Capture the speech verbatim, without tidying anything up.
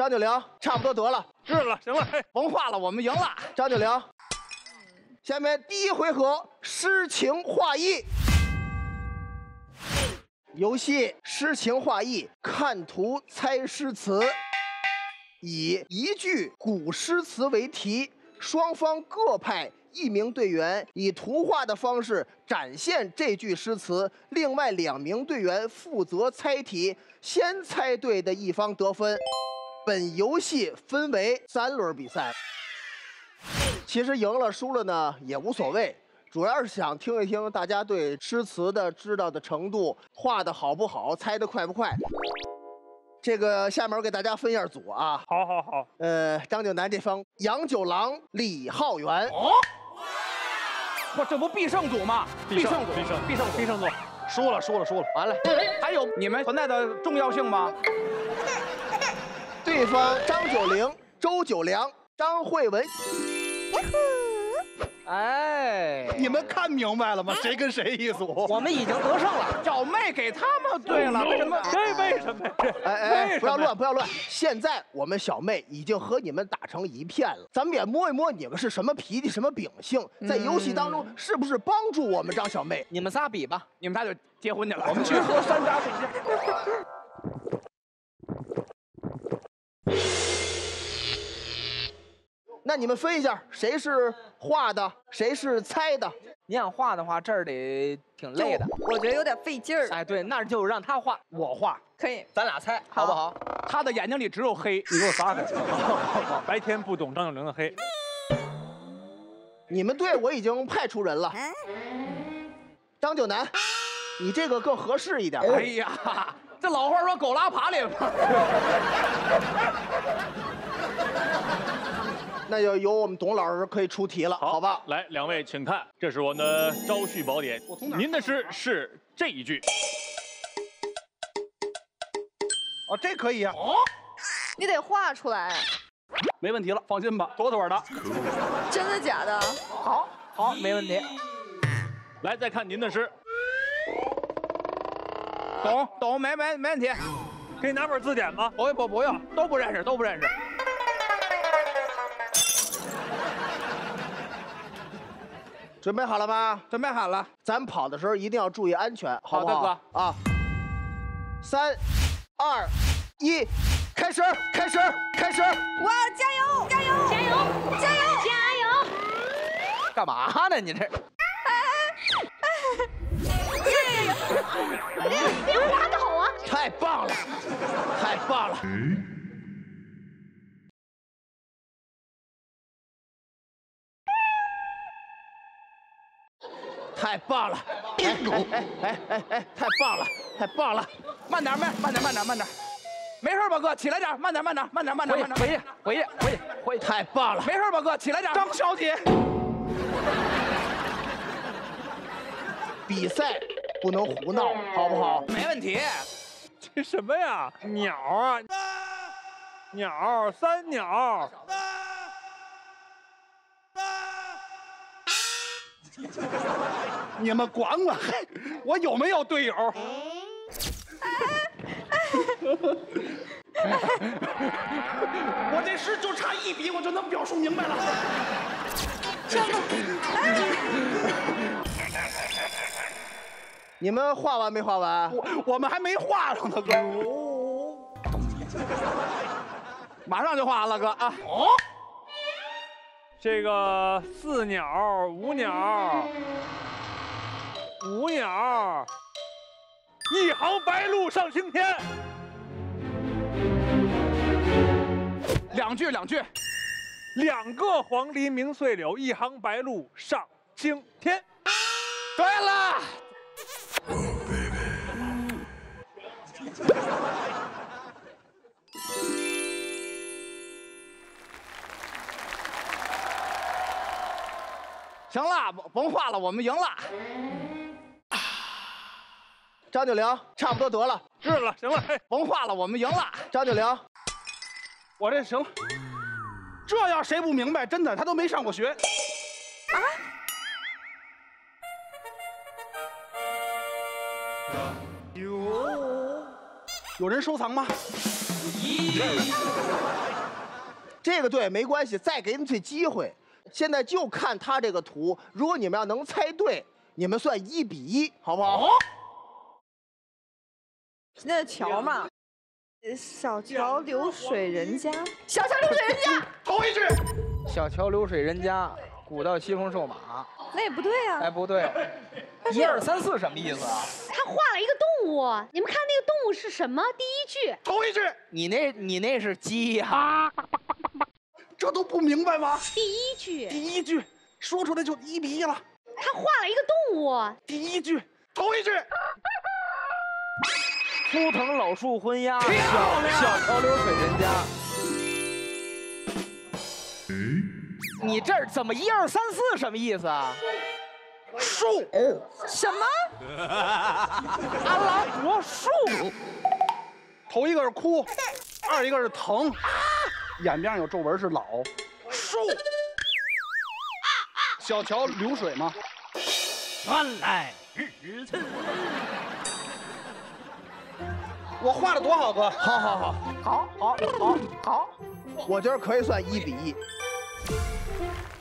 张九龄，差不多得了，治了，行了，甭画了，我们赢了。张九龄，下面第一回合诗情画意。 游戏诗情画意，看图猜诗词，以一句古诗词为题，双方各派一名队员，以图画的方式展现这句诗词，另外两名队员负责猜题，先猜对的一方得分。本游戏分为三轮比赛，其实赢了输了呢也无所谓。 主要是想听一听大家对诗词的知道的程度，画的好不好，猜的快不快。这个下面我给大家分一下组啊。好，好，好。呃，张九南这方，杨九郎、李浩源。哦，哇，这不必胜组吗？必胜组，必胜，必胜，必胜组。输了，输了，输了。完了。还有你们存在的重要性吗？对方张九龄、周九良、张慧文。 哎，你们看明白了吗？谁跟谁一组？我们已经得胜了，找妹给他们对了，为什么？这为什么？哎哎，不要乱，不要乱！现在我们小妹已经和你们打成一片了，咱们也摸一摸你们是什么脾气、什么秉性，在游戏当中是不是帮助我们张小妹？你们仨比吧，你们仨就结婚去了。我们去喝山楂水仙。 那你们分一下，谁是画的，谁是猜的？你想画的话，这儿得挺累的，我觉得有点费劲儿。哎，对，那就让他画，我画可以，咱俩猜，好不好？他的眼睛里只有黑，你给我撒开！白天不懂张九龄的黑。你们队我已经派出人了，张九南，你这个更合适一点。哎呀，这老话说狗拉爬犁。那就由我们董老师可以出题了， 好, 好吧？来，两位请看，这是我们的招婿宝典。您的诗是这一句。哦，这可以啊。哦，你得画出来。没问题了，放心吧，妥妥的。真的假的？好，好，没问题。来，再看您的诗。懂懂，没没没问题。给你拿本字典吗？不不不用，都不认识，都不认识。 准备好了吗？准备好了。咱跑的时候一定要注意安全，好不好？好的哥啊！三、二、一，开始！开始！开始！哇，加油！加油！加油！加油！加油！干嘛呢？你这？哎哎哎！别别滑倒啊！太棒了！太棒了！嗯 太棒了！哎哎哎哎哎！太棒了，太棒了！慢点，慢慢点，慢点，慢点。没事吧，哥？起来点，慢点，慢点，慢点，慢点，慢点。回去，回去，回去，回去。太棒了！没事吧，哥？起来点。张小姐，比赛不能胡闹，好不好？没问题。这什么呀？鸟啊！鸟，三鸟。 你们管管，我有没有队友？我这诗就差一笔，我就能表述明白了。真的？你们画完没画完？我我们还没画上呢，哥。马上就画完了，哥啊。哦。 这个四鸟、五鸟、五鸟，一行白鹭上青天。两句，两句，两个黄鹂鸣翠柳，一行白鹭上青天。对了。Oh, baby. 行了，甭画了，我们赢了。张九龄，差不多得了，治了，行了，甭画了，我们赢了。张九龄，我这行了，这要谁不明白，真的他都没上过学。啊？有有人收藏吗？咦这个对没关系，再给你次机会。现在就看他这个图，如果你们要能猜对，你们算一比一，好不好？哦、那桥嘛，小桥流水人家，小桥流水人家，头一句，小桥流水人家，古道西风瘦马。 那也不对啊！哎，不对，一二三四什么意思啊？他画了一个动物，你们看那个动物是什么？第一句，头一句，你那你那是鸡呀、啊，这都不明白吗？第一句，第一句说出来就一比一了。他画了一个动物，第一句，头一句，枯藤老树昏鸦，小桥流水人家。 你这怎么一二三四什么意思啊？树什么？阿拉伯树。头一个是枯，二一个是藤，眼面上有皱纹是老树。小桥流水吗？原来如此。我画的多好，哥！好好好，好好好好，我觉得可以算一比一。 好。